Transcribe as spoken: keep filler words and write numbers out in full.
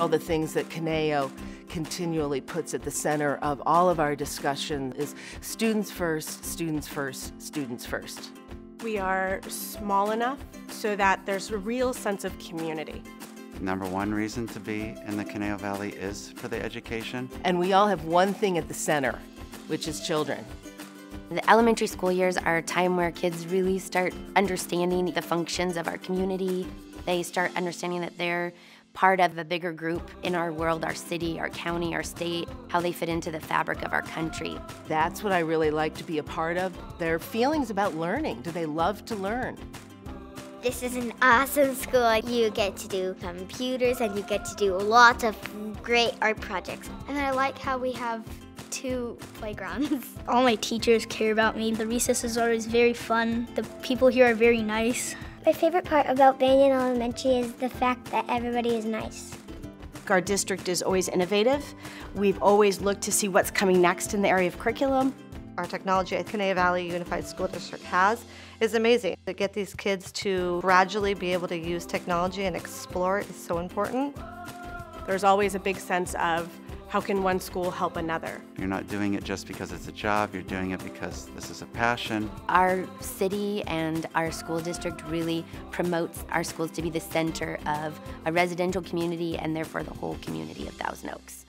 All the things that Conejo continually puts at the center of all of our discussion is students first, students first, students first. We are small enough so that there's a real sense of community. Number one reason to be in the Conejo Valley is for the education. And we all have one thing at the center, which is children. The elementary school years are a time where kids really start understanding the functions of our community. They start understanding that they're part of a bigger group in our world, our city, our county, our state, how they fit into the fabric of our country. That's what I really like to be a part of, their feelings about learning. Do they love to learn? This is an awesome school. You get to do computers and you get to do lots of great art projects. And I like how we have two playgrounds. All my teachers care about me. The recesses are always very fun. The people here are very nice. My favorite part about Banyan Elementary is the fact that everybody is nice. Our district is always innovative. We've always looked to see what's coming next in the area of curriculum. Our technology at Conejo Valley Unified School District has is amazing. To get these kids to gradually be able to use technology and explore it is so important. There's always a big sense of how can one school help another. You're not doing it just because it's a job, you're doing it because this is a passion. Our city and our school district really promotes our schools to be the center of a residential community and therefore the whole community of Thousand Oaks.